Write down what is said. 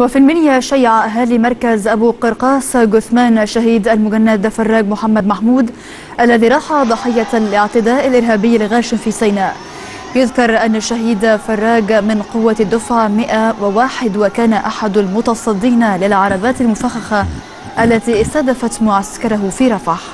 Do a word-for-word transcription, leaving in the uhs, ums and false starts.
وفي المنيا شيع أهالي مركز أبو قرقاص جثمان شهيد المجند فراج محمد محمود الذي راح ضحية الاعتداء الإرهابي الغاشم في سيناء. يذكر أن الشهيد فراج من قوة الدفعة مئة وواحد وكان أحد المتصدين للعربات المفخخة التي استهدفت معسكره في رفح.